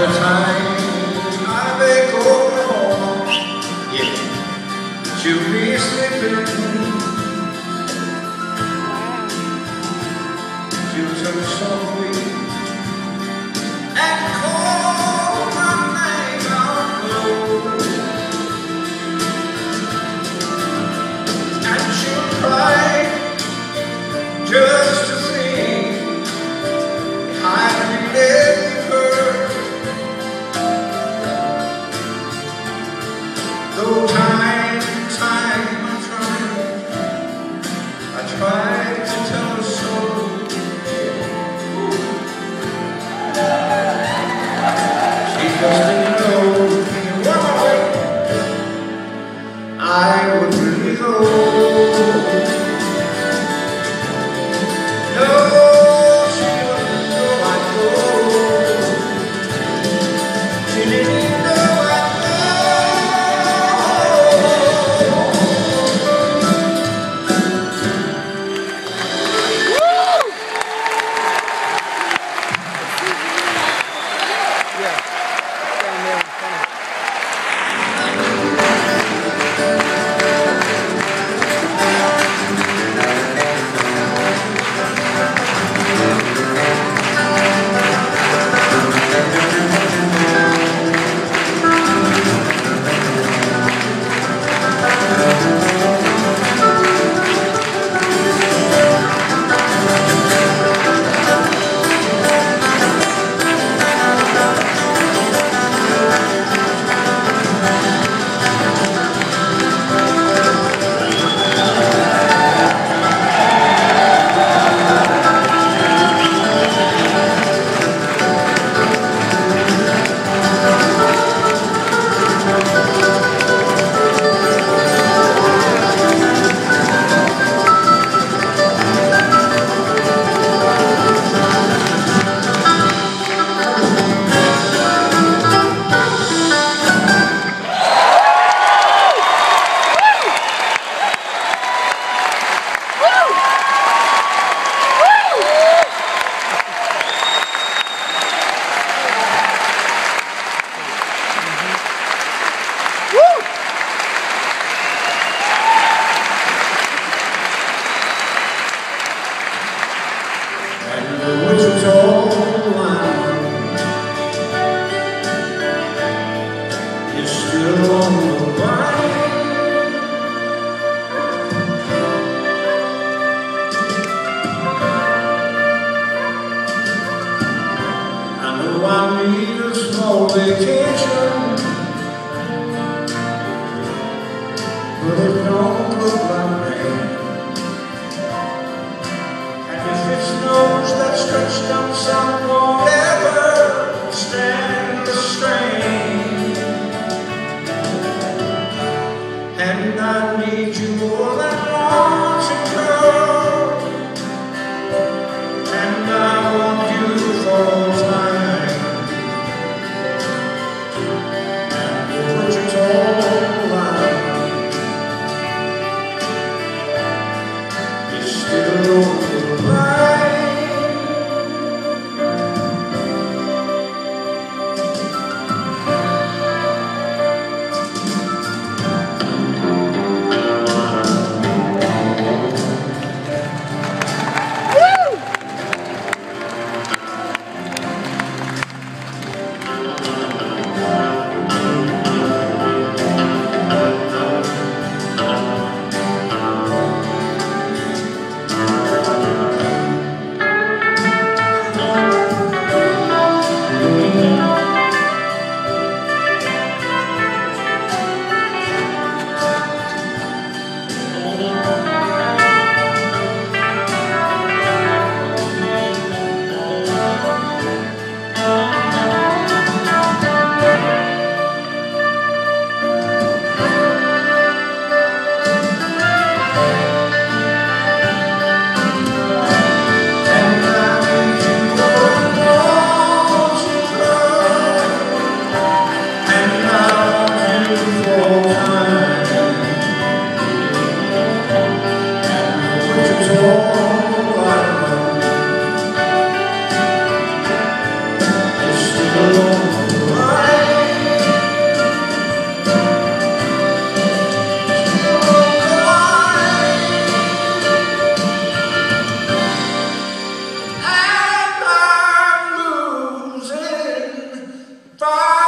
the time I make old arms, yeah, to be sleeping. You turn softly and call my name out low, and you cry just to see I live. So time, I tried to tell her so. She doesn't know why I would really go. Oh, Bye.